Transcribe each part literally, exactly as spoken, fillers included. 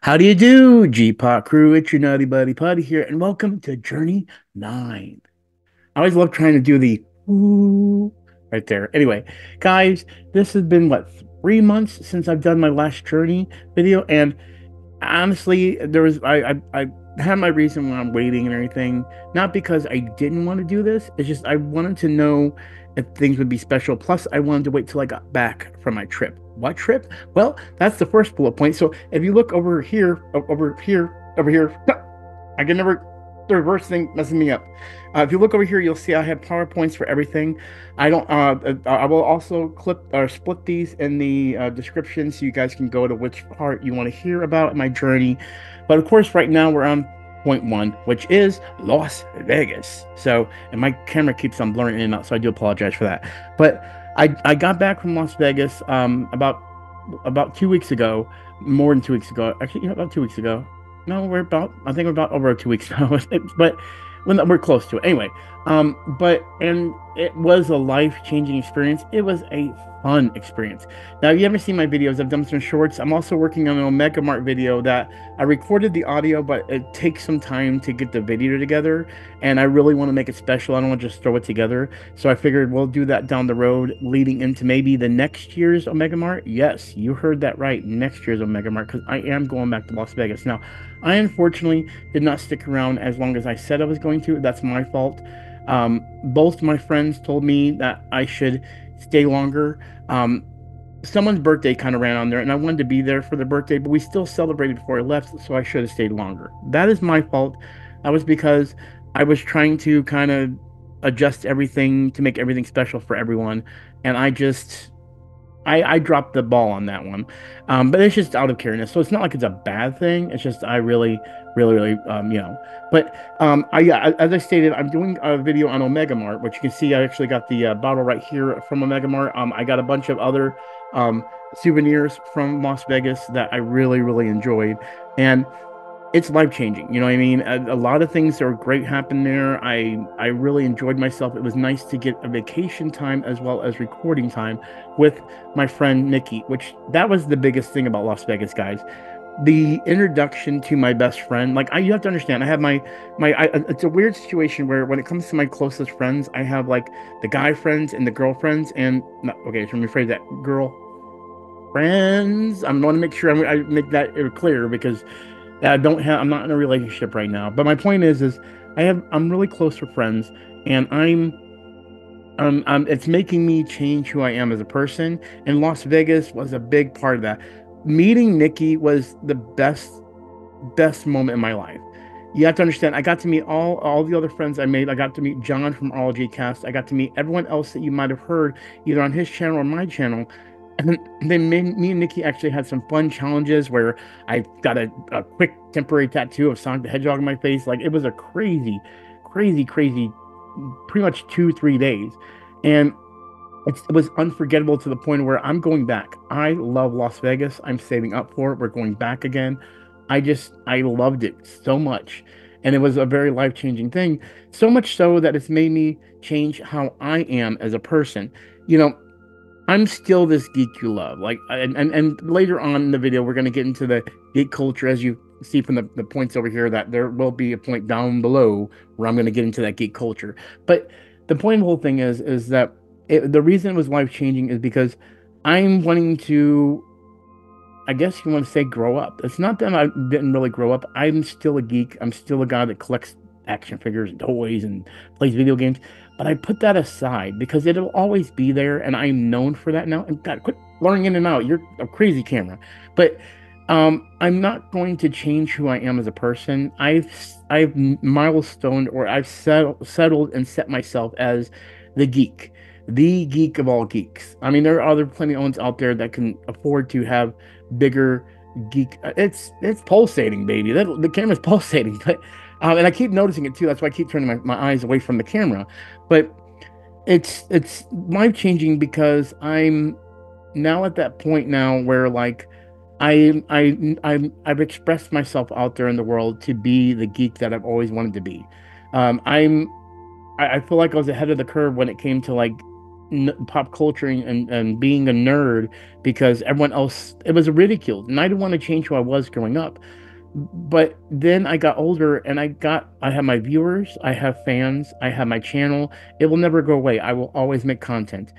How do you do, G-Pot crew? It's your naughty buddy Putty here, and welcome to Journey nine. I always love trying to do the ooh right there. Anyway, guys, this has been, what, three months since I've done my last Journey video, and honestly, there was I, I, I had my reason why I'm waiting and everything. Not because I didn't want to do this. It's just I wanted to know if things would be special. Plus, I wanted to wait till I got back from my trip. What trip? Well, that's the first bullet point. So if you look over here, over here, over here, I can never, the reverse thing messes me up. Uh, if you look over here, you'll see I have PowerPoints for everything. I don't, uh, I will also clip or uh, split these in the uh, description so you guys can go to which part you want to hear about my journey. But of course, right now we're on point one, which is Las Vegas. So, and my camera keeps on blurring in and out, so I do apologize for that. But I, I got back from Las Vegas um, about about two weeks ago, more than two weeks ago. Actually, you know, about two weeks ago. No, we're about, I think we're about over two weeks now. But we're close to it. Anyway, um, but, and it was a life-changing experience. It was a fun experience. Now, if you haven't seen my videos, I've done some shorts. I'm also working on an Omega Mart video that I recorded the audio, but it takes some time to get the video together. And I really want to make it special. I don't want to just throw it together. So I figured we'll do that down the road, leading into maybe the next year's Omega Mart. Yes, you heard that right. Next year's Omega Mart, because I am going back to Las Vegas. Now, I unfortunately did not stick around as long as I said I was going to. That's my fault. Um, both my friends told me that I should stay longer. Um, someone's birthday kind of ran on there, and I wanted to be there for their birthday, but we still celebrated before I left, so I should have stayed longer. That is my fault. That was because I was trying to kind of adjust everything to make everything special for everyone, and I just... I, I dropped the ball on that one. Um, but it's just out of cariness. So it's not like it's a bad thing. It's just I really, really, really, um, you know. But um, I, I, as I stated, I'm doing a video on Omega Mart, which you can see I actually got the uh, bottle right here from Omega Mart. Um, I got a bunch of other um, souvenirs from Las Vegas that I really, really enjoyed. And it's life-changing. You know what I mean? A, a lot of things that were great happened there. I, I really enjoyed myself. It was nice to get a vacation time as well as recording time with my friend Nicky, which that was the biggest thing about Las Vegas, guys. The introduction to my best friend, like I, you have to understand, I have my, my, I, it's a weird situation where when it comes to my closest friends, I have like the guy friends and the girlfriends and, no, okay, so let me rephrase that, girl friends. I want to make sure I, I make that clear because I don't have, I'm not in a relationship right now, but my point is, is I have, I'm really close with friends and I'm, um, um, it's making me change who I am as a person. And Las Vegas was a big part of that. Meeting Nicky was the best, best moment in my life. You have to understand, I got to meet all, all the other friends I made. I got to meet John from R L G Cast. I got to meet everyone else that you might've heard either on his channel or my channel. And then me, me and Nicky actually had some fun challenges where I got a, a quick temporary tattoo of Sonic the Hedgehog on my face. Like, it was a crazy, crazy, crazy, pretty much two, three days. And it's, it was unforgettable to the point where I'm going back. I love Las Vegas. I'm saving up for it. We're going back again. I just, I loved it so much. And it was a very life-changing thing. So much so that it's made me change how I am as a person. You know, I'm still this geek you love. Like, and, and, and later on in the video, we're going to get into the geek culture. As you see from the, the points over here, that there will be a point down below where I'm going to get into that geek culture. But the point of the whole thing is, is that it, the reason it was life-changing is because I'm wanting to, I guess you want to say, grow up. It's not that I didn't really grow up. I'm still a geek. I'm still a guy that collects action figures and toys and plays video games, but I put that aside because it'll always be there, and I'm known for that now. And God, quit blurring in and out. You're a crazy camera. But um, I'm not going to change who I am as a person. I've I've milestoned, or I've settled, settled and set myself as the geek, the geek of all geeks. I mean, there are other plenty of ones out there that can afford to have bigger geek. It's it's pulsating, baby. That, the camera's pulsating, but. Um, and I keep noticing it too. That's why I keep turning my, my eyes away from the camera. But it's it's life changing because I'm now at that point now where like I I I'm, I've expressed myself out there in the world to be the geek that I've always wanted to be. Um, I'm I, I feel like I was ahead of the curve when it came to like n- pop culture and, and being a nerd because everyone else, it was ridiculed. And I didn't want to change who I was growing up. But then I got older and I got, I have my viewers, I have fans, I have my channel. It will never go away. I will always make content.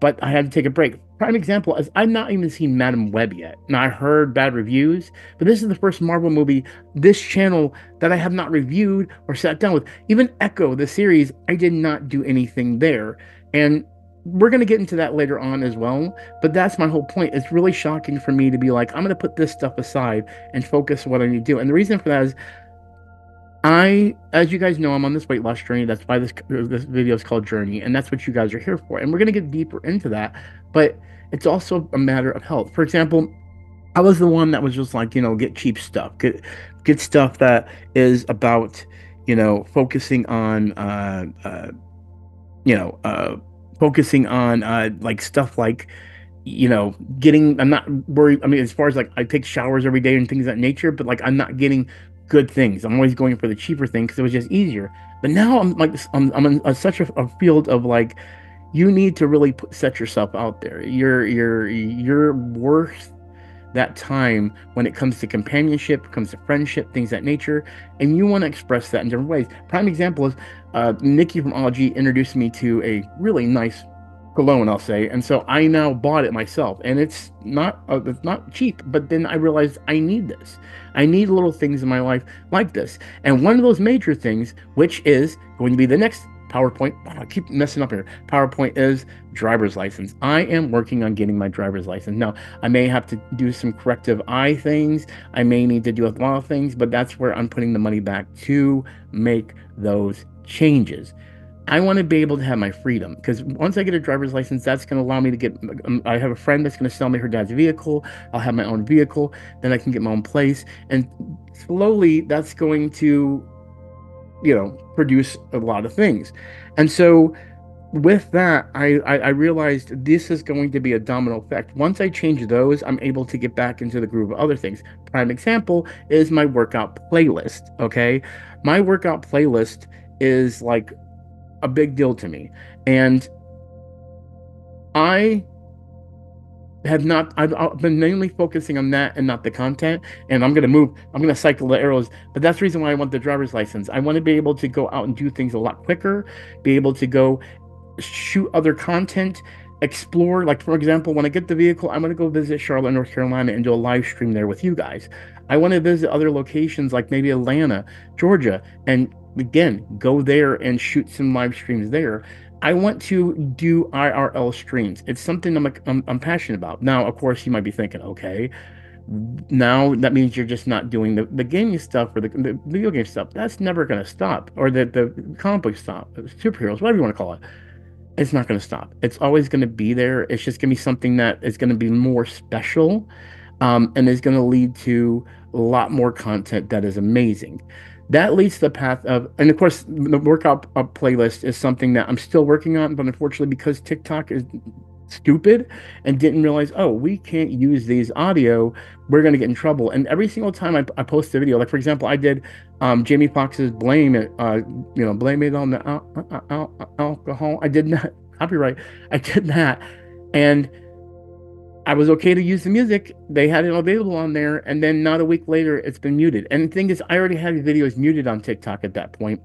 But I had to take a break. Prime example is I've not even seen Madame Web yet. Now, I heard bad reviews, but this is the first Marvel movie, this channel, that I have not reviewed or sat down with. Even Echo, the series, I did not do anything there. And we're going to get into that later on as well. But that's my whole point. It's really shocking for me to be like, I'm going to put this stuff aside and focus on what I need to do. And the reason for that is I, as you guys know, I'm on this weight loss journey. That's why this, this video is called Journey, and that's what you guys are here for. And we're going to get deeper into that, but it's also a matter of health. For example, I was the one that was just like, you know, get cheap stuff, get, get stuff that is about, you know, focusing on, uh, uh, you know, uh, focusing on uh, like stuff like, you know, getting, I'm not worried. I mean, as far as like, I take showers every day and things of that nature, but like, I'm not getting good things. I'm always going for the cheaper thing because it was just easier. But now I'm like, I'm, I'm in a, such a, a field of like, you need to really put, set yourself out there. You're you're you're worth that time when it comes to companionship, comes to friendship, things of that nature, and you want to express that in different ways. Prime example is uh, Nicky from R L G introduced me to a really nice cologne, I'll say, and so I now bought it myself, and it's not uh, it's not cheap. But then I realized I need this. I need little things in my life like this, and one of those major things, which is going to be the next PowerPoint. Oh, I keep messing up here. PowerPoint is driver's license. I am working on getting my driver's license. Now, I may have to do some corrective eye things. I may need to do a lot of things, but that's where I'm putting the money back to make those changes. I want to be able to have my freedom, because once I get a driver's license, that's going to allow me to get, um, I have a friend that's going to sell me her dad's vehicle. I'll have my own vehicle. Then I can get my own place. And slowly that's going to, you know, produce a lot of things. And so with that, I, I, I realized this is going to be a domino effect. Once I change those, I'm able to get back into the groove of other things. Prime example is my workout playlist. Okay. My workout playlist is like a big deal to me, and I have not I've, I've been mainly focusing on that and not the content. And I'm gonna move I'm gonna cycle the arrows, but that's the reason why I want the driver's license. I want to be able to go out and do things a lot quicker, be able to go shoot other content, explore. Like, for example, when I get the vehicle, I'm gonna go visit Charlotte, North Carolina, and do a live stream there with you guys. I want to visit other locations, like maybe Atlanta, Georgia, and again, go there and shoot some live streams there. I want to do I R L streams. It's something I'm, I'm I'm passionate about. Now, of course, you might be thinking, okay, now that means you're just not doing the, the gaming stuff or the, the video game stuff. That's never going to stop. Or the, the comic book stuff, superheroes, whatever you want to call it. It's not going to stop. It's always going to be there. It's just going to be something that is going to be more special, um, and is going to lead to a lot more content that is amazing. That leads to the path of, and of course, the workout uh, playlist is something that I'm still working on, but unfortunately, because TikTok is stupid and didn't realize, oh, we can't use these audio, we're going to get in trouble. And every single time I, I post a video, like, for example, I did um, Jamie Foxx's Blame It, uh, you know, Blame It on the al- al- al- Alcohol. I did not, copyright, I did that. And I was okay to use the music. They had it available on there, and then not a week later, it's been muted. And the thing is, I already had the videos muted on TikTok at that point.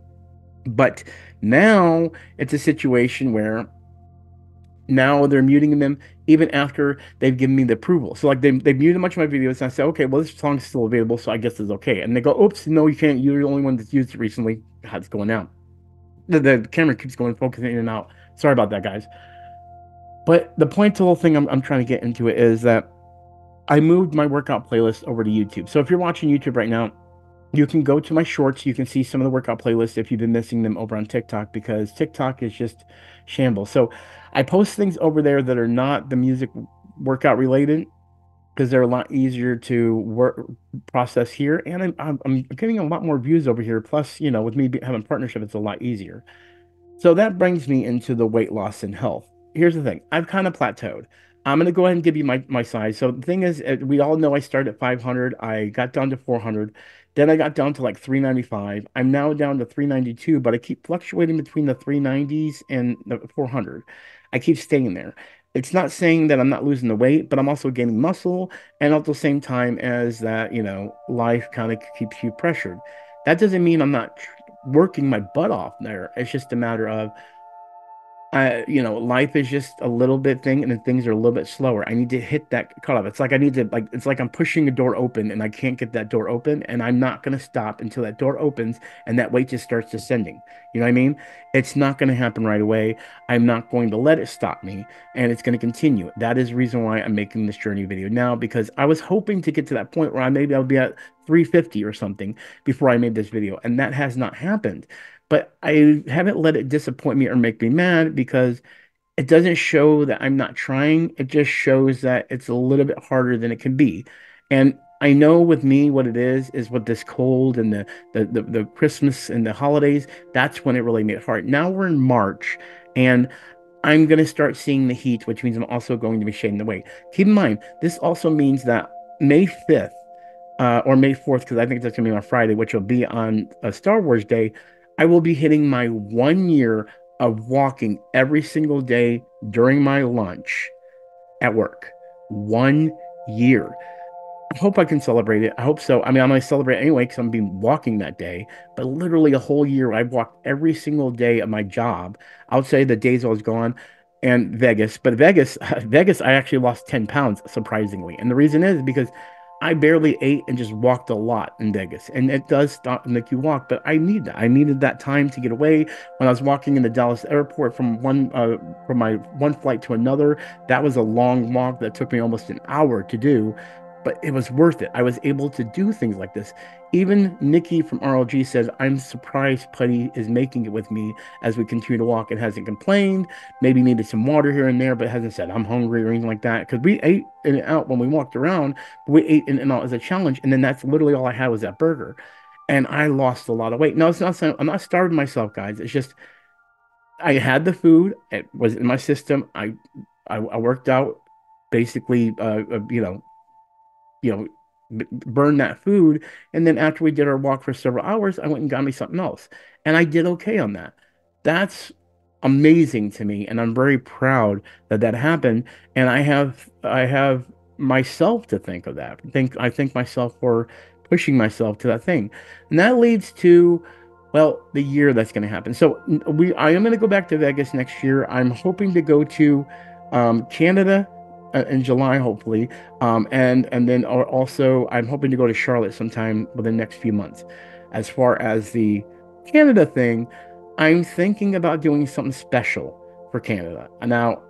But now it's a situation where now they're muting them even after they've given me the approval. So like they, they've muted a bunch of my videos, and I say, okay, well, this song's still available, so I guess it's okay. And they go, oops, no, you can't. You're the only one that's used it recently. God, it's going out. The, the camera keeps going, focusing in and out. Sorry about that, guys. But the point to the whole thing I'm, I'm trying to get into it is that I moved my workout playlist over to YouTube. So if you're watching YouTube right now, you can go to my shorts. You can see some of the workout playlists if you've been missing them over on TikTok, because TikTok is just shambles. So I post things over there that are not the music workout related, because they're a lot easier to work process here. And I'm, I'm, I'm getting a lot more views over here. Plus, you know, with me having a partnership, it's a lot easier. So that brings me into the weight loss and health. Here's the thing. I've kind of plateaued. I'm going to go ahead and give you my, my size. So the thing is, we all know I started at five hundred. I got down to four hundred. Then I got down to like three ninety-five. I'm now down to three ninety-two, but I keep fluctuating between the three nineties and the four hundred. I keep staying there. It's not saying that I'm not losing the weight, but I'm also gaining muscle, and at the same time as that, you know, life kind of keeps you pressured. That doesn't mean I'm not working my butt off there. It's just a matter of, I, you know, life is just a little bit thing, and then things are a little bit slower. I need to hit that cutoff. It's like I need to, like, it's like I'm pushing a door open, and I can't get that door open, and I'm not going to stop until that door opens, and that weight just starts descending. You know what I mean? It's not going to happen right away. I'm not going to let it stop me, and it's going to continue. That is the reason why I'm making this journey video now, because I was hoping to get to that point where I maybe I would be at three fifty or something before I made this video, and that has not happened. But I haven't let it disappoint me or make me mad, because it doesn't show that I'm not trying. It just shows that it's a little bit harder than it can be. And I know with me what it is, is with this cold and the, the, the, the Christmas and the holidays, that's when it really made it hard. Now we're in March, and I'm going to start seeing the heat, which means I'm also going to be shedding the weight. Keep in mind, this also means that May fifth uh, or May fourth, because I think that's going to be on Friday, which will be on uh, Star Wars Day, I will be hitting my one year of walking every single day during my lunch at work. One year. I hope I can celebrate it. I hope so. I mean, I'm going to celebrate anyway because I'm going to be walking that day. But literally a whole year, I've walked every single day of my job. I'll say the days I was gone and Vegas. But Vegas, Vegas, I actually lost ten pounds, surprisingly. And the reason is because I barely ate and just walked a lot in Vegas. And it does stop and make you walk, but I need that. I needed that time to get away. When I was walking in the Dallas airport from one uh, from my one flight to another, that was a long walk that took me almost an hour to do, but it was worth it. I was able to do things like this. Even Nicky from R L G says, I'm surprised Putty is making it with me as we continue to walk and hasn't complained. Maybe needed some water here and there, but hasn't said, I'm hungry or anything like that. Because we ate in and out when we walked around. But we ate in and out as a challenge. And then that's literally all I had was that burger. And I lost a lot of weight. No, it's not, I'm not starving myself, guys. It's just I had the food. It was in my system. I, I, I worked out basically, uh, you know, you know, burn that food, and then after we did our walk for several hours, I went and got me something else, and I did okay on that. That's amazing to me, and I'm very proud that that happened. And I have, I have myself to thank of that. Think I thank myself for pushing myself to that thing, and that leads to, well, the year that's going to happen. So we, I am going to go back to Vegas next year. I'm hoping to go to um, Canada in July, hopefully, um, and and then also I'm hoping to go to Charlotte sometime within the next few months. As far as the Canada thing, I'm thinking about doing something special for Canada. Now,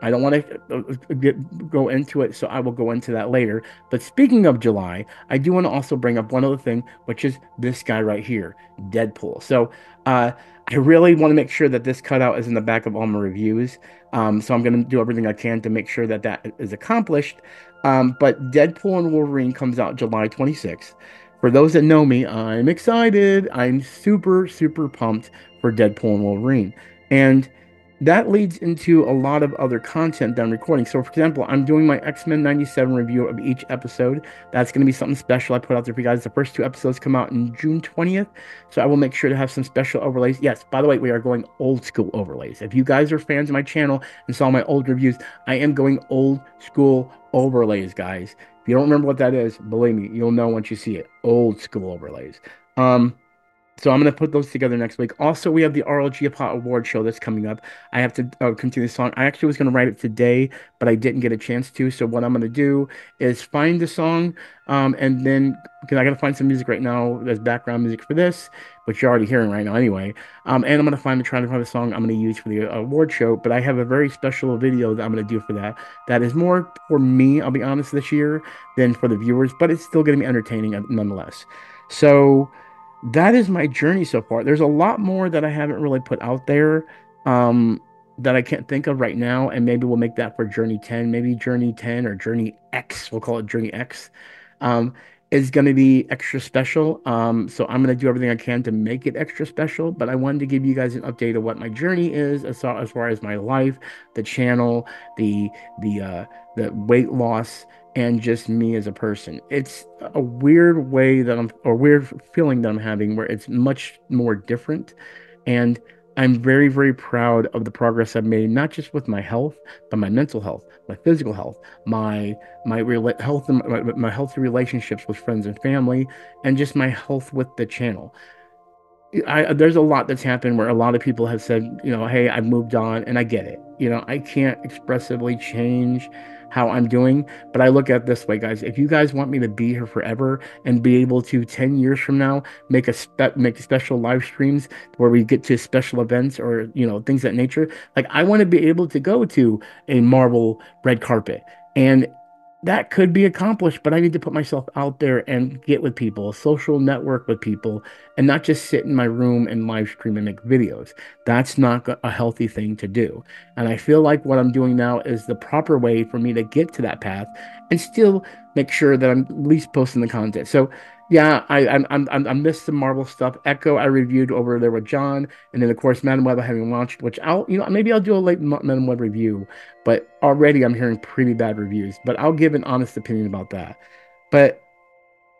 I don't want to get, go into it, so I will go into that later. But speaking of July, I do want to also bring up one other thing, which is this guy right here, Deadpool. So uh, I really want to make sure that this cutout is in the back of all my reviews. Um, so I'm going to do everything I can to make sure that that is accomplished. Um, but Deadpool and Wolverine comes out July twenty-sixth. For those that know me, I'm excited. I'm super, super pumped for Deadpool and Wolverine. And that leads into a lot of other content that I'm recording. So, for example, I'm doing my X Men ninety-seven review of each episode. That's going to be something special I put out there for you guys. The first two episodes come out on June twentieth. So I will make sure to have some special overlays. Yes, by the way, we are going old school overlays. If you guys are fans of my channel and saw my old reviews, I am going old school overlays, guys. If you don't remember what that is, believe me, you'll know once you see it. Old school overlays. Um... So I'm going to put those together next week. Also, we have the R L G Pot Award Show that's coming up. I have to uh, continue the song. I actually was going to write it today, but I didn't get a chance to. So what I'm going to do is find the song, um, and then, because I got to find some music right now. There's background music for this, which you're already hearing right now anyway. Um, and I'm going to find the try to find the song I'm going to use for the award show. But I have a very special video that I'm going to do for that. That is more for me, I'll be honest, this year than for the viewers. But it's still going to be entertaining nonetheless. So that is my journey so far. There's a lot more that I haven't really put out there um, that I can't think of right now. And maybe we'll make that for Journey ten. Maybe Journey ten or Journey X. We'll call it Journey X. Um, is going to be extra special. Um, so I'm going to do everything I can to make it extra special. But I wanted to give you guys an update of what my journey is as far as, far as my life, the channel, the, the, uh, the weight loss, and just me as a person. It's a weird way that I'm, or weird feeling that I'm having, where it's much more different. And I'm very, very proud of the progress I've made, not just with my health, but my mental health, my physical health, my my rela- health, and my, my healthy relationships with friends and family, and just my health with the channel. I, there's a lot that's happened where a lot of people have said, you know, hey, I've moved on, and I get it. You know, I can't expressively change how I'm doing, but I look at it this way, guys. If you guys want me to be here forever and be able to ten years from now make a spe- make special live streams where we get to special events or, you know, things of that nature, like I want to be able to go to a Marvel red carpet, and that could be accomplished, but I need to put myself out there and get with people, social network with people, and not just sit in my room and live stream and make videos. That's not a healthy thing to do. And I feel like what I'm doing now is the proper way for me to get to that path and still make sure that I'm at least posting the content. So yeah, I I'm, I'm, I missed the Marvel stuff. Echo, I reviewed over there with John. And then, of course, Madame Web, I haven't launched, which I'll, you know, maybe I'll do a late Madame Web review. But already I'm hearing pretty bad reviews. But I'll give an honest opinion about that. But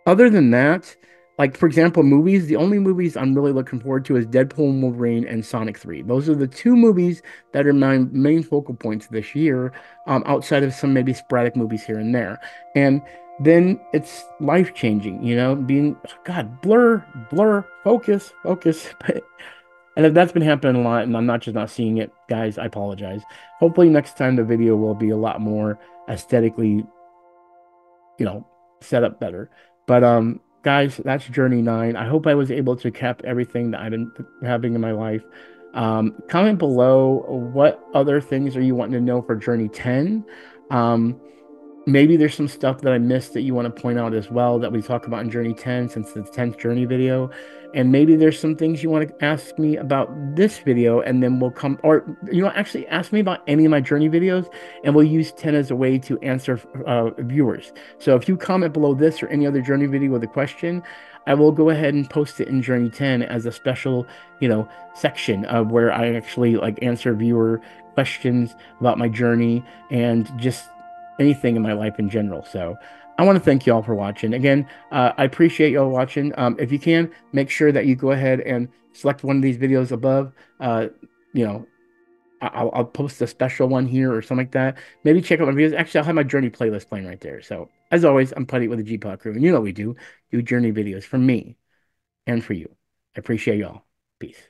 other than that, like, for example, movies, the only movies I'm really looking forward to is Deadpool and Wolverine and Sonic three. Those are the two movies that are my main focal points this year, um, outside of some maybe sporadic movies here and there. And then it's life-changing, you know, being, oh God, blur, blur, focus, focus. And if that's been happening a lot and I'm not just not seeing it, guys, I apologize. Hopefully next time the video will be a lot more aesthetically, you know, set up better. But, um, guys, that's Journey nine. I hope I was able to cap everything that I've been having in my life. Um, comment below what other things are you wanting to know for Journey ten. Um, maybe there's some stuff that I missed that you want to point out as well that we talk about in Journey ten, since the tenth Journey video. And maybe there's some things you want to ask me about this video, and then we'll come, or, you know, actually ask me about any of my Journey videos, and we'll use ten as a way to answer uh, viewers. So if you comment below this or any other Journey video with a question, I will go ahead and post it in Journey ten as a special, you know, section of where I actually like answer viewer questions about my journey and just anything in my life in general. So I want to thank you all for watching. Again, uh, I appreciate you all watching. Um, if you can, make sure that you go ahead and select one of these videos above. Uh, you know, I'll, I'll post a special one here or something like that. Maybe check out my videos. Actually, I'll have my Journey playlist playing right there. So as always, I'm Putty with the GPot crew. And you know what we do. Do Journey videos for me and for you. I appreciate you all. Peace.